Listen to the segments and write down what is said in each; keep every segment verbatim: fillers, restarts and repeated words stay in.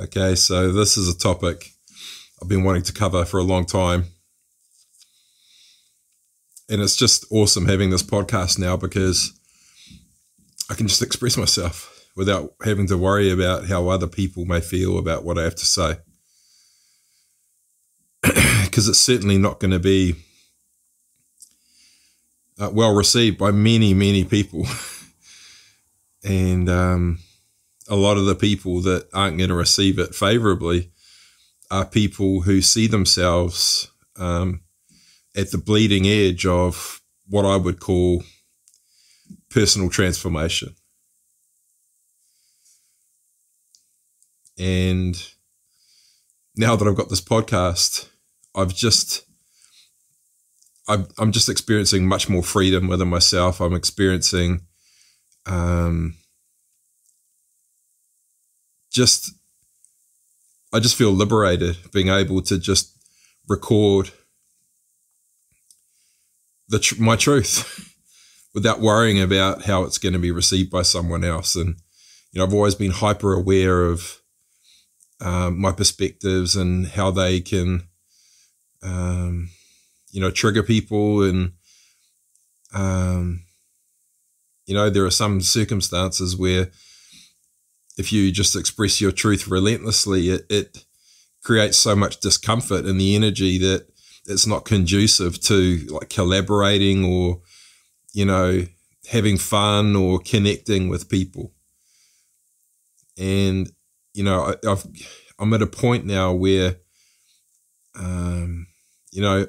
Okay, so this is a topic I've been wanting to cover for a long time. And it's just awesome having this podcast now because I can just express myself without having to worry about how other people may feel about what I have to say. Because it's certainly not going to be uh, well received by many, many people. And um, a lot of the people that aren't going to receive it favorably are people who see themselves um, at the bleeding edge of what I would call personal transformation. And now that I've got this podcast, I've just, I've, I'm just experiencing much more freedom within myself. I'm experiencing um, just, I just feel liberated being able to just record the tr my truth without worrying about how it's going to be received by someone else. And, you know, I've always been hyper aware of um, my perspectives and how they can, um, you know, trigger people. And, um, you know, there are some circumstances where if you just express your truth relentlessly, it, it creates so much discomfort in the energy that it's not conducive to like collaborating or, you know, having fun or connecting with people. And, you know, I, I've, I'm at a point now where, um, you know,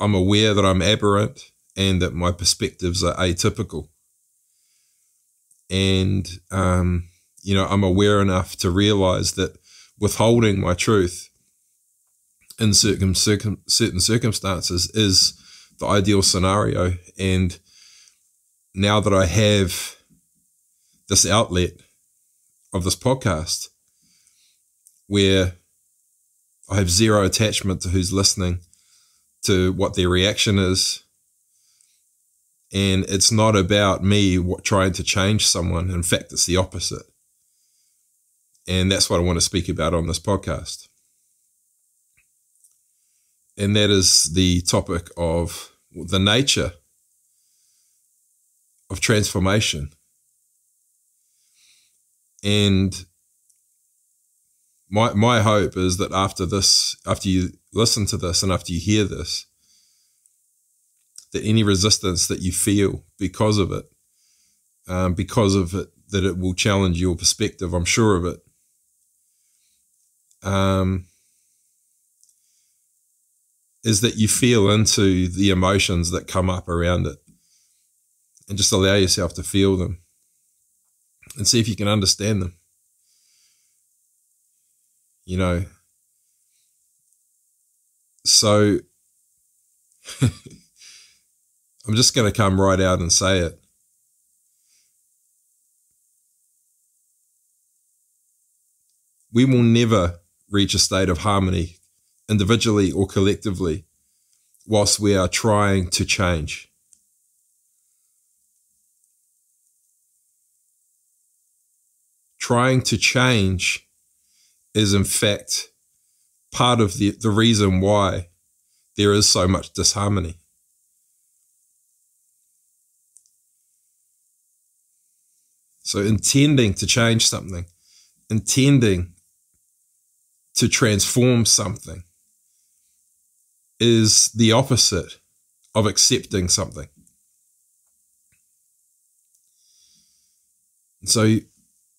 I'm aware that I'm aberrant and that my perspectives are atypical. And, um, you know, I'm aware enough to realize that withholding my truth in certain, circum, certain circumstances is the ideal scenario. And now that I have this outlet of this podcast where I have zero attachment to who's listening, to what their reaction is, and it's not about me what, trying to change someone. In fact, it's the opposite. And that's what I want to speak about on this podcast. And that is the topic of the nature of transformation. And my, my hope is that after this, after you listen to this and after you hear this, that any resistance that you feel because of it, um, because of it, that it will challenge your perspective. I'm sure of it. Um, is that you feel into the emotions that come up around it and just allow yourself to feel them and see if you can understand them. You know, so I'm just going to come right out and say it. We will never reach a state of harmony, individually or collectively, whilst we are trying to change. Trying to change is, in fact, part of the, the reason why there is so much disharmony. So intending to change something, intending to transform something is the opposite of accepting something. So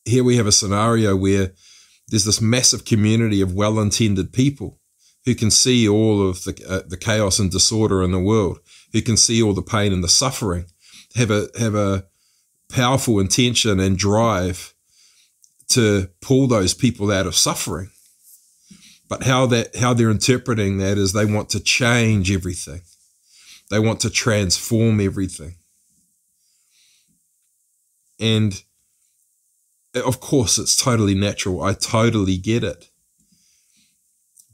here we have a scenario where there's this massive community of well-intended people who can see all of the, uh, the chaos and disorder in the world, who can see all the pain and the suffering, have a, have a powerful intention and drive to pull those people out of suffering. But how that how they're interpreting that is they want to change everything. They want to transform everything. And of course, it's totally natural. I totally get it.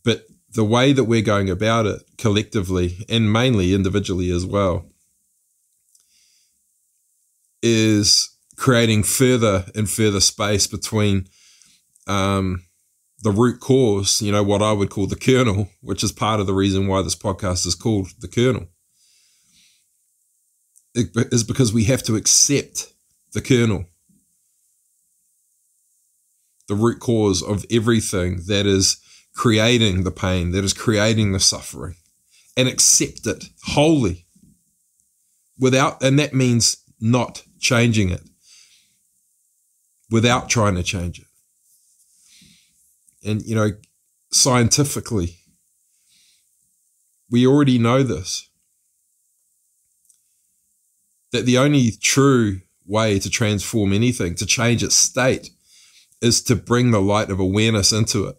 But the way that we're going about it collectively and mainly individually as well is creating further and further space between um, the root cause, you know, what I would call the kernel, which is part of the reason why this podcast is called The Kernel, it is because we have to accept the kernel, the root cause of everything that is creating the pain, that is creating the suffering, and accept it wholly without, and that means not changing it, without trying to change it. And, you know, scientifically, we already know this, that the only true way to transform anything, to change its state, is to bring the light of awareness into it.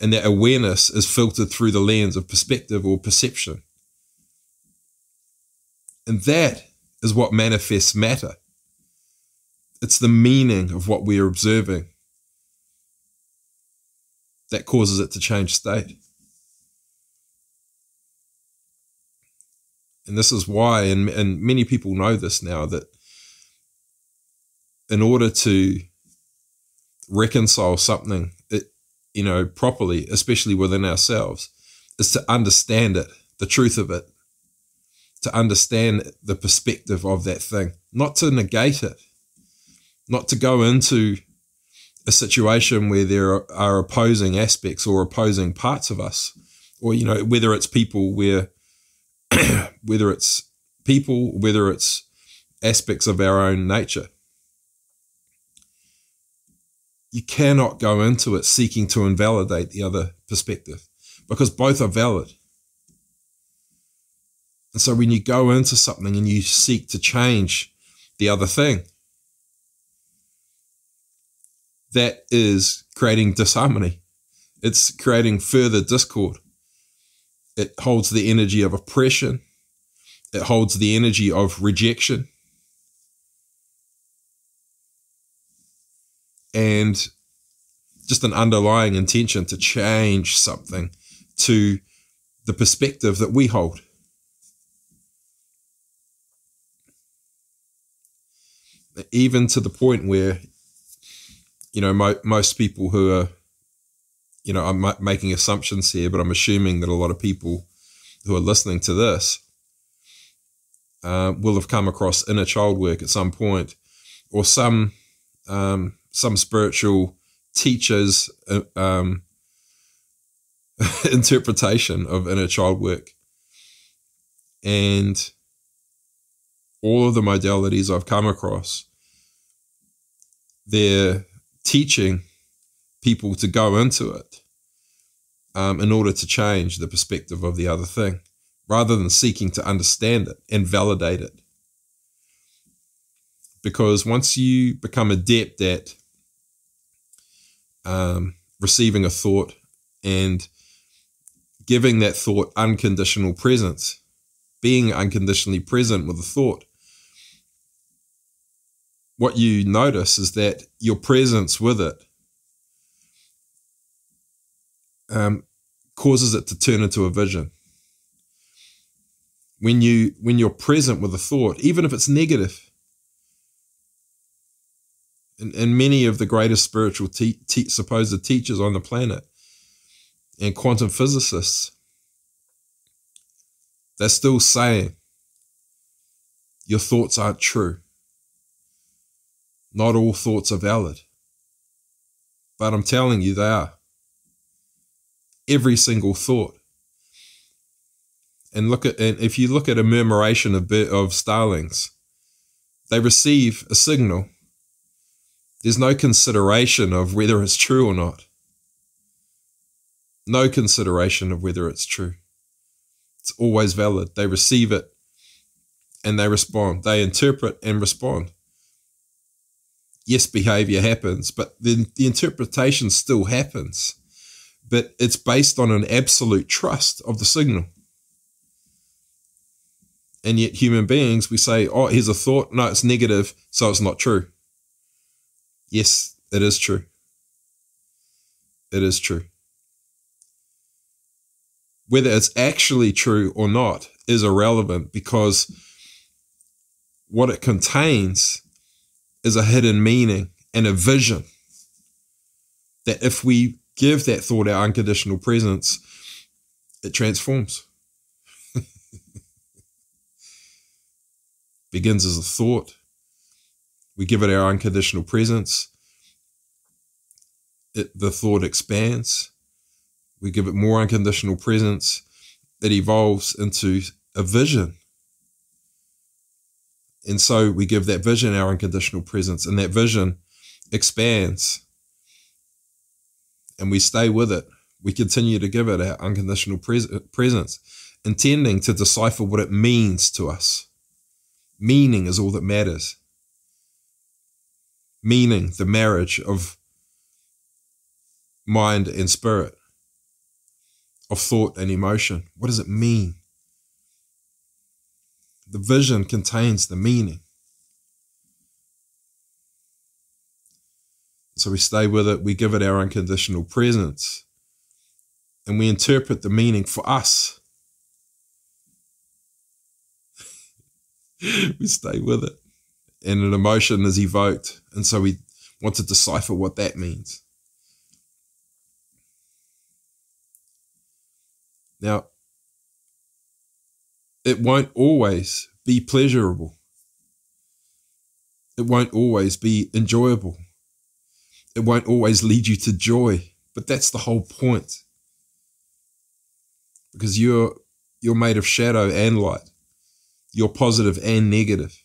And that awareness is filtered through the lens of perspective or perception. And that is what manifests matter. It's the meaning of what we are observing that causes it to change state. And this is why, and, and many people know this now, that in order to reconcile something, it, you know, properly, especially within ourselves, is to understand it, the truth of it, to understand the perspective of that thing, not to negate it, not to go into a situation where there are opposing aspects or opposing parts of us, or, you know, whether it's people where, whether it's people, whether it's aspects of our own nature. You cannot go into it seeking to invalidate the other perspective, because both are valid. And so when you go into something and you seek to change the other thing, that is creating disharmony. It's creating further discord. It holds the energy of oppression. It holds the energy of rejection. And just an underlying intention to change something to the perspective that we hold. Even to the point where, you know, mo most people who are, you know, I'm making assumptions here, but I'm assuming that a lot of people who are listening to this uh, will have come across inner child work at some point, or some um, some spiritual teacher's uh, um, interpretation of inner child work. And all of the modalities I've come across, they're teaching people to go into it um, in order to change the perspective of the other thing, rather than seeking to understand it and validate it. Because once you become adept at um, receiving a thought and giving that thought unconditional presence, being unconditionally present with the thought, what you notice is that your presence with it um, causes it to turn into a vision. When you, when you're present with a thought, even if it's negative, and, and many of the greatest spiritual te te supposed teachers on the planet and quantum physicists, they're still saying your thoughts aren't true. Not all thoughts are valid, but I'm telling you they are. Every single thought. And look at, and if you look at a murmuration of, of starlings, they receive a signal. There's no consideration of whether it's true or not. No consideration of whether it's true. It's always valid. They receive it and they respond. They interpret and respond. Yes, behavior happens, but the, the interpretation still happens. But it's based on an absolute trust of the signal. And yet human beings, we say, oh, here's a thought. No, it's negative, so it's not true. Yes, it is true. It is true. Whether it's actually true or not is irrelevant, because what it contains is a hidden meaning and a vision that if we give that thought our unconditional presence, it transforms. Begins as a thought. We give it our unconditional presence. It, the thought expands. We give it more unconditional presence. It evolves into a vision. And so we give that vision our unconditional presence, and that vision expands. And we stay with it. We continue to give it our unconditional pres presence, intending to decipher what it means to us. Meaning is all that matters. Meaning, the marriage of mind and spirit, of thought and emotion. What does it mean? The vision contains the meaning. So we stay with it, we give it our unconditional presence, and we interpret the meaning for us. We stay with it, and an emotion is evoked, and so we want to decipher what that means. Now, it won't always be pleasurable. It won't always be enjoyable. It won't always lead you to joy, but that's the whole point. Because you're you're made of shadow and light. You're positive and negative.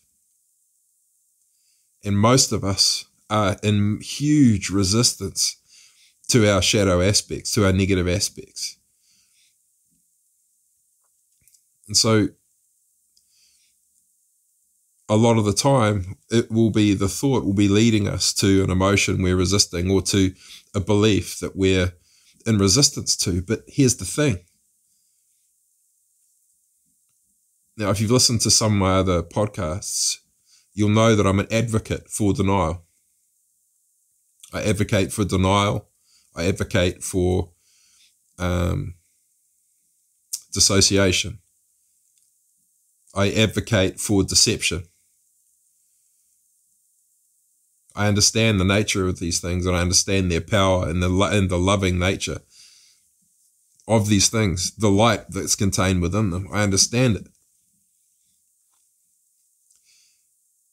And most of us are in huge resistance to our shadow aspects, to our negative aspects. And so a lot of the time, it will be the thought will be leading us to an emotion we're resisting, or to a belief that we're in resistance to. But here's the thing. Now, if you've listened to some of my other podcasts, you'll know that I'm an advocate for denial. I advocate for denial. I advocate for um, dissociation. I advocate for deception. I understand the nature of these things, and I understand their power and the, and the loving nature of these things, the light that's contained within them. I understand it.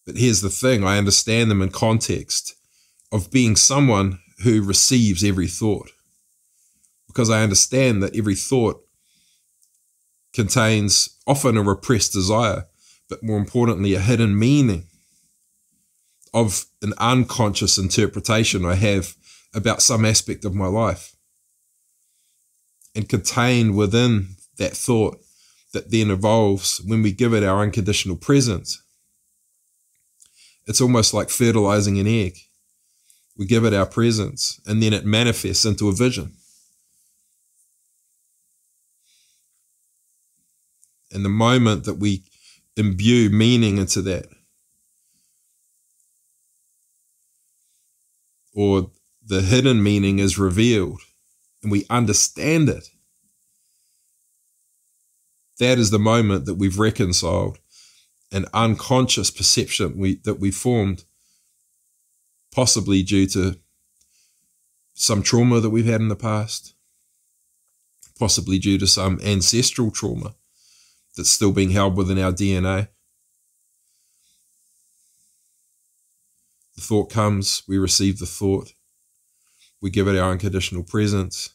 But here's the thing, I understand them in context of being someone who receives every thought, because I understand that every thought contains often a repressed desire, but more importantly, a hidden meaning of an unconscious interpretation I have about some aspect of my life. And contained within that thought that then evolves when we give it our unconditional presence. It's almost like fertilizing an egg. We give it our presence, and then it manifests into a vision. And the moment that we imbue meaning into that, or the hidden meaning is revealed and we understand it, that is the moment that we've reconciled an unconscious perception we, that we formed, possibly due to some trauma that we've had in the past, possibly due to some ancestral trauma that's still being held within our D N A. The thought comes, we receive the thought, we give it our unconditional presence.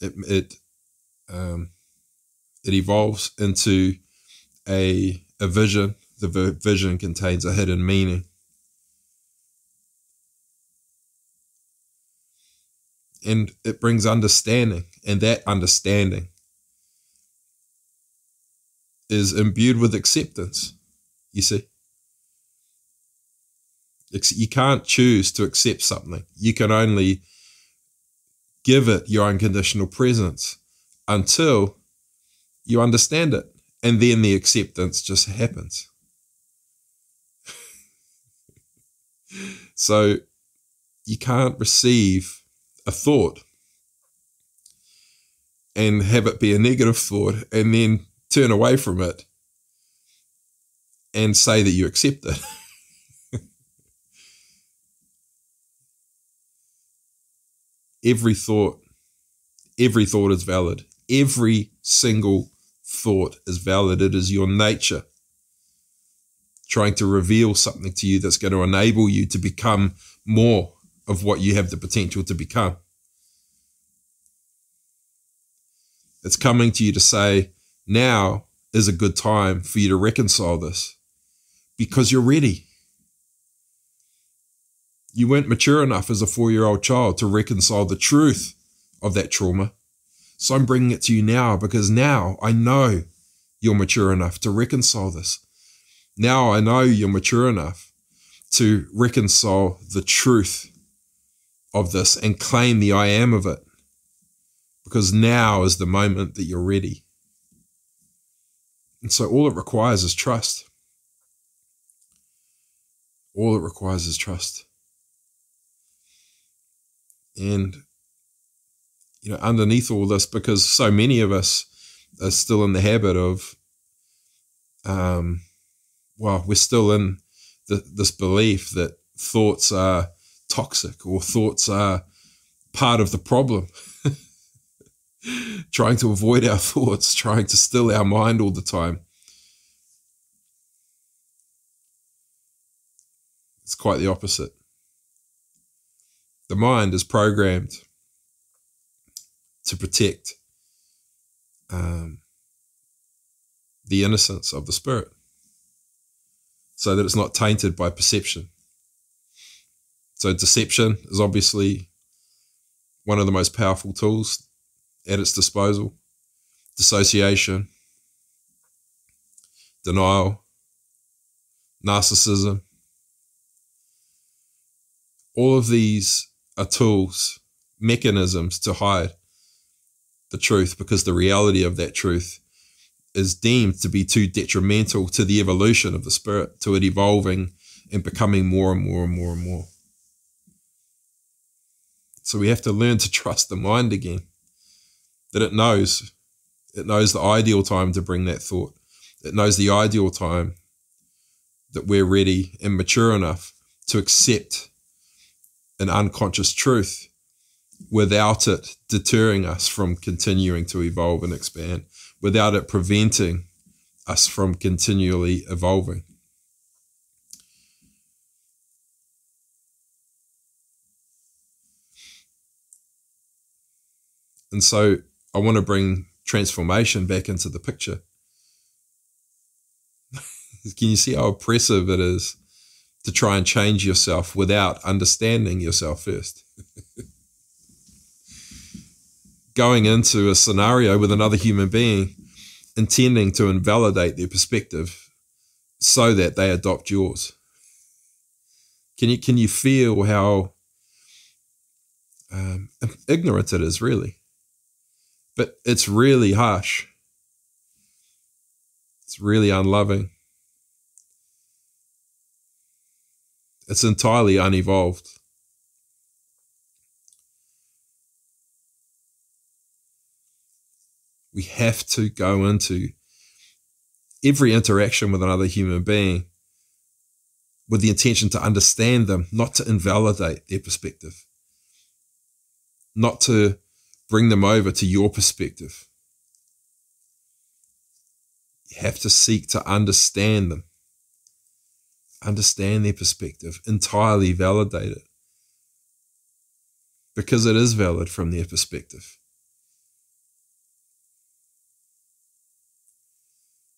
It, it, um, it evolves into a, a vision. The vision contains a hidden meaning. And it brings understanding, and that understanding is imbued with acceptance, you see. You can't choose to accept something. You can only give it your unconditional presence until you understand it. And then the acceptance just happens. So you can't receive a thought and have it be a negative thought and then turn away from it and say that you accept it. every thought, every thought is valid. Every single thought is valid. It is your nature trying to reveal something to you that's going to enable you to become more of what you have the potential to become. It's coming to you to say, now is a good time for you to reconcile this because you're ready. You weren't mature enough as a four-year-old child to reconcile the truth of that trauma. So I'm bringing it to you now because now I know you're mature enough to reconcile this. Now I know you're mature enough to reconcile the truth of this and claim the I am of it. Because now is the moment that you're ready. And so all it requires is trust. All it requires is trust. And, you know, underneath all this, because so many of us are still in the habit of, um, well, we're still in the, this belief that thoughts are toxic or thoughts are part of the problem. Trying to avoid our thoughts, trying to still our mind all the time. It's quite the opposite. The mind is programmed to protect um, the innocence of the spirit so that it's not tainted by perception. So deception is obviously one of the most powerful tools at its disposal, dissociation, denial, narcissism. All of these are tools, mechanisms to hide the truth because the reality of that truth is deemed to be too detrimental to the evolution of the spirit, to it evolving and becoming more and more and more and more. So we have to learn to trust the mind again. That it knows, it knows the ideal time to bring that thought. It knows the ideal time that we're ready and mature enough to accept an unconscious truth without it deterring us from continuing to evolve and expand, without it preventing us from continually evolving. And so, I want to bring transformation back into the picture. Can you see how oppressive it is to try and change yourself without understanding yourself first? Going into a scenario with another human being, intending to invalidate their perspective so that they adopt yours. Can you, can you feel how um, ignorant it is, really? But it's really harsh. It's really unloving. It's entirely unevolved. We have to go into every interaction with another human being with the intention to understand them, not to invalidate their perspective, not to bring them over to your perspective. You have to seek to understand them. Understand their perspective. Entirely validate it. Because it is valid from their perspective.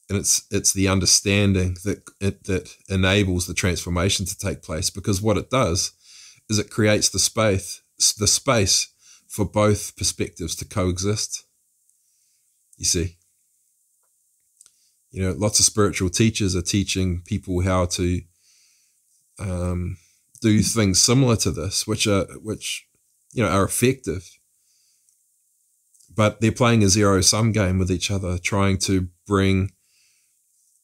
And it's, it's the understanding that, it, that enables the transformation to take place. Because what it does is it creates the space, the space for both perspectives to coexist. You see, you know, lots of spiritual teachers are teaching people how to um, do things similar to this, which are, which, you know, are effective, but they're playing a zero sum game with each other, trying to bring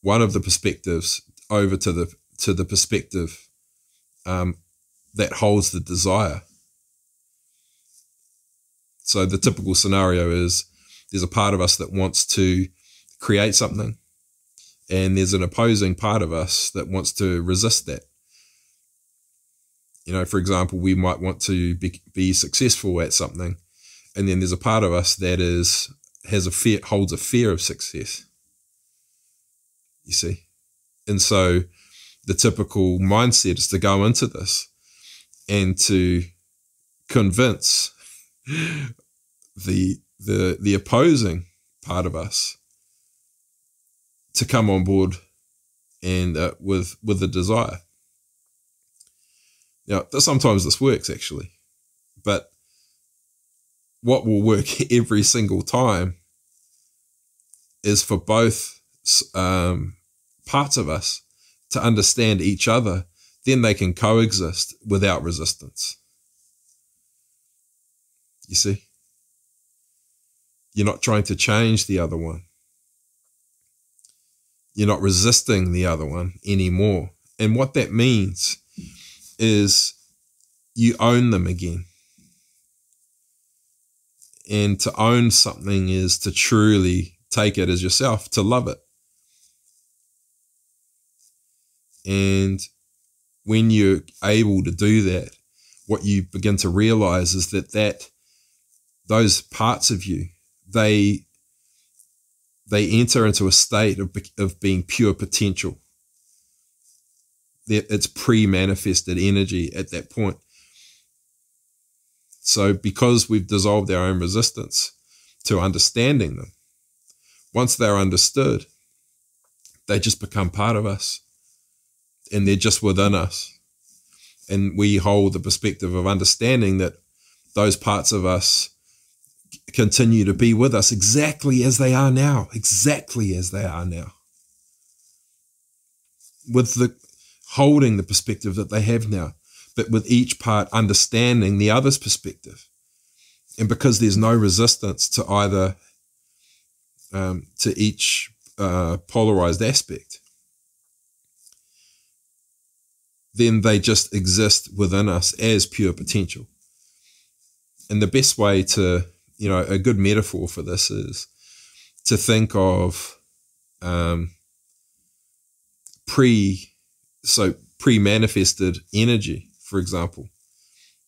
one of the perspectives over to the, to the perspective um, that holds the desire. So the typical scenario is there's a part of us that wants to create something and there's an opposing part of us that wants to resist that. You know, for example, we might want to be, be successful at something, and then there's a part of us that is has a fear, holds a fear of success. You see, and so the typical mindset is to go into this and to convince the the the opposing part of us to come on board and uh, with with a desire. Now, sometimes this works actually, but what will work every single time is for both um, parts of us to understand each other. Then they can coexist without resistance. You see, you're not trying to change the other one. You're not resisting the other one anymore. And what that means is you own them again. And to own something is to truly take it as yourself, to love it. And when you're able to do that, what you begin to realize is that that those parts of you, they they enter into a state of, of being pure potential. It's pre-manifested energy at that point. So because we've dissolved our own resistance to understanding them, once they're understood, they just become part of us. And they're just within us. And we hold the perspective of understanding that those parts of us continue to be with us exactly as they are now, exactly as they are now. With the holding the perspective that they have now, but with each part understanding the other's perspective. And because there's no resistance to either, um, to each uh, polarized aspect, then they just exist within us as pure potential. And the best way to, you know, a good metaphor for this is to think of um, pre, so pre-manifested energy, for example,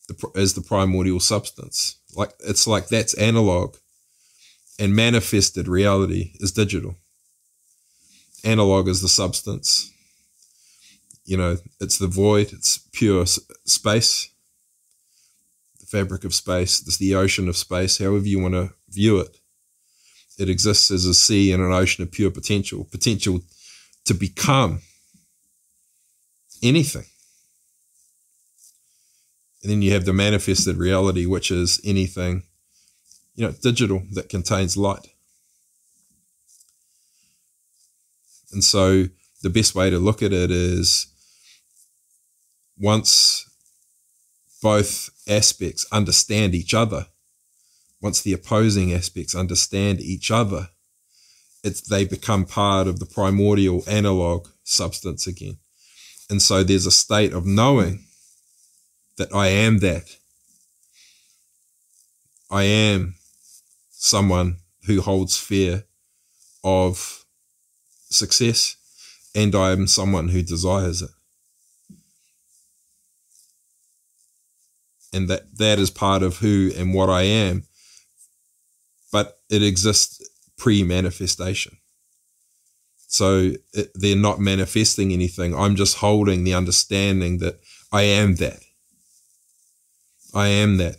the, as the primordial substance. Like it's like that's analog, and manifested reality is digital. Analog is the substance. You know, it's the void, it's pure space, the fabric of space, it's the ocean of space, however you want to view it. It exists as a sea and an ocean of pure potential, potential to become anything. And then you have the manifested reality, which is anything, you know, digital that contains light. And so the best way to look at it is once both aspects understand each other, once the opposing aspects understand each other, it's, they become part of the primordial analog substance again. And so there's a state of knowing that I am that. I am someone who holds fear of success, and I am someone who desires it. And that, that is part of who and what I am, but it exists pre-manifestation. So it, they're not manifesting anything. I'm just holding the understanding that I am that. I am that.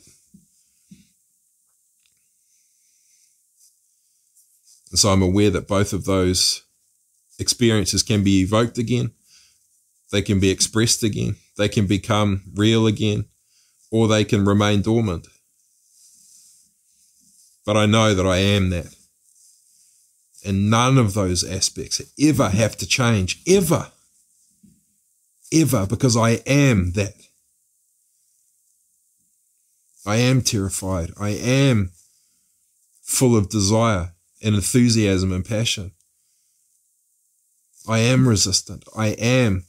And so I'm aware that both of those experiences can be evoked again, they can be expressed again, they can become real again, or they can remain dormant. But I know that I am that. And none of those aspects ever have to change, ever, ever, because I am that. I am terrified. I am full of desire and enthusiasm and passion. I am resistant. I am.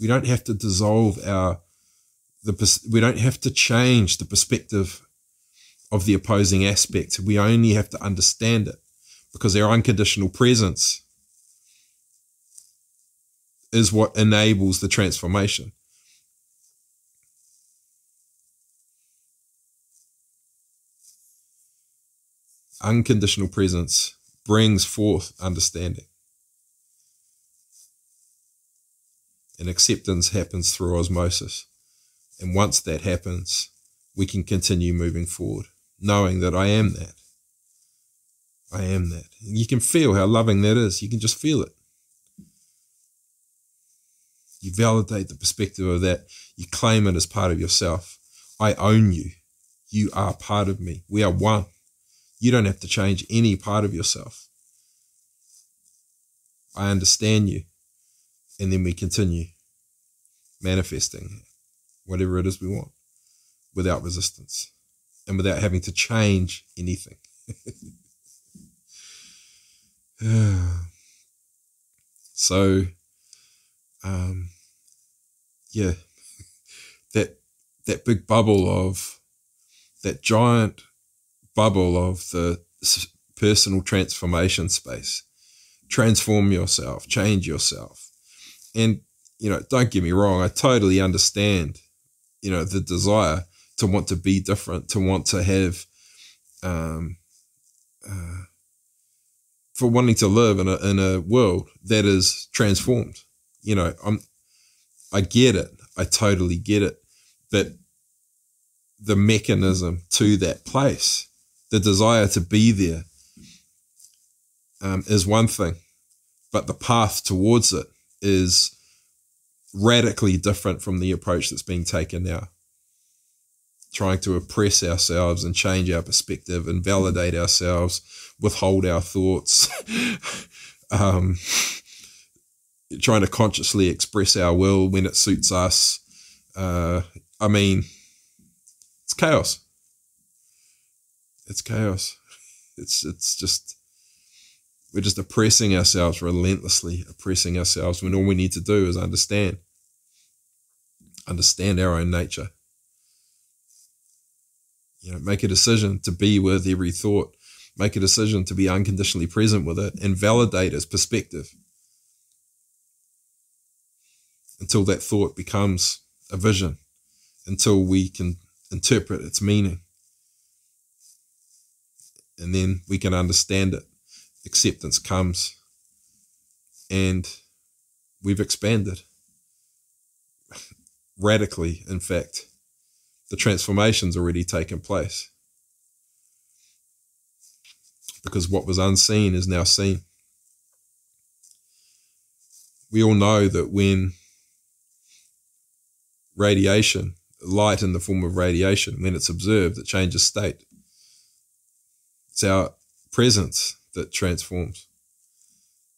We don't have to dissolve our, the, we don't have to change the perspective of the opposing aspect. We only have to understand it because our unconditional presence is what enables the transformation. Unconditional presence brings forth understanding. And acceptance happens through osmosis. And once that happens, we can continue moving forward, knowing that I am that. I am that. And you can feel how loving that is. You can just feel it. You validate the perspective of that. You claim it as part of yourself. I own you. You are part of me. We are one. You don't have to change any part of yourself. I understand you. And then we continue manifesting whatever it is we want without resistance and without having to change anything. So, um, yeah, that, that big bubble of, that giant bubble of the personal transformation space. Transform yourself, change yourself. And, you know, don't get me wrong, I totally understand, you know, the desire to want to be different, to want to have, um, uh, for wanting to live in a, in a world that is transformed. You know, I'm, I get it. I totally get it. But the mechanism to that place, the desire to be there, um, is one thing, but the path towards it is radically different from the approach that's being taken now. Trying to oppress ourselves and change our perspective and validate ourselves, withhold our thoughts, um, trying to consciously express our will when it suits us. Uh, I mean, it's chaos. It's chaos. It's, it's just... We're just oppressing ourselves, relentlessly oppressing ourselves, when all we need to do is understand. Understand our own nature. You know, make a decision to be with every thought. Make a decision to be unconditionally present with it and validate its perspective until that thought becomes a vision, until we can interpret its meaning. And then we can understand it. Acceptance comes and we've expanded radically. In fact, the transformation's already taken place because what was unseen is now seen. We all know that when radiation, light in the form of radiation, when it's observed, it changes state. It's our presence that transforms.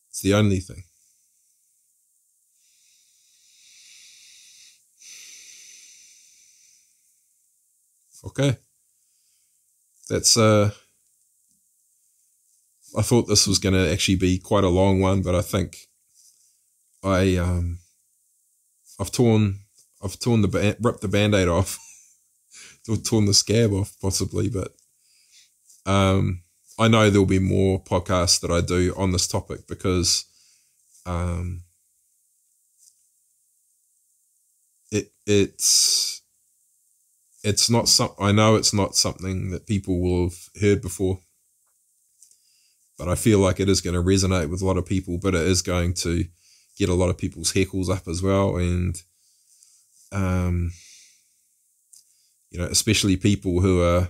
It's the only thing. Okay. That's, uh, I thought this was going to actually be quite a long one, but I think I, um, I've torn, I've torn the, ba- ripped the Band-Aid off, torn the scab off possibly, but, um, I know there'll be more podcasts that I do on this topic because um, it it's it's not some, I know it's not something that people will have heard before, but I feel like it is going to resonate with a lot of people. But it is going to get a lot of people's heckles up as well, and um, you know, especially people who are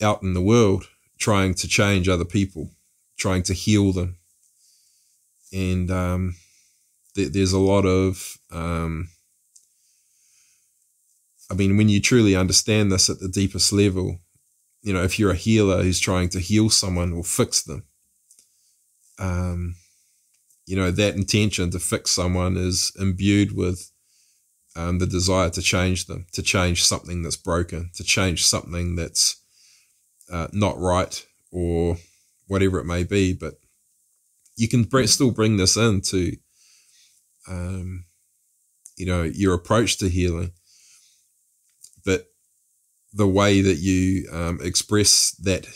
out in the world, trying to change other people, trying to heal them. And um, th- there's a lot of, um, I mean, when you truly understand this at the deepest level, you know, if you're a healer who's trying to heal someone or fix them, um, you know, that intention to fix someone is imbued with um, the desire to change them, to change something that's broken, to change something that's Uh, not right or whatever it may be. But you can br- still bring this into, um, you know, your approach to healing, but the way that you um, express that,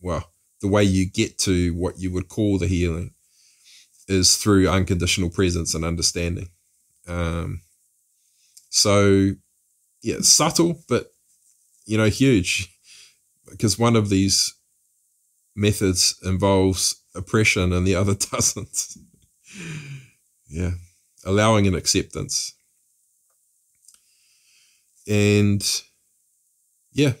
well, the way you get to what you would call the healing is through unconditional presence and understanding. Um, so yeah, it's subtle, but you know, huge, because one of these methods involves oppression and the other doesn't. Yeah. Allowing and acceptance. And yeah,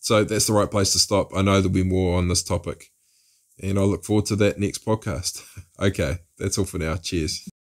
so that's the right place to stop. I know there'll be more on this topic, and I look forward to that next podcast. Okay, that's all for now. Cheers.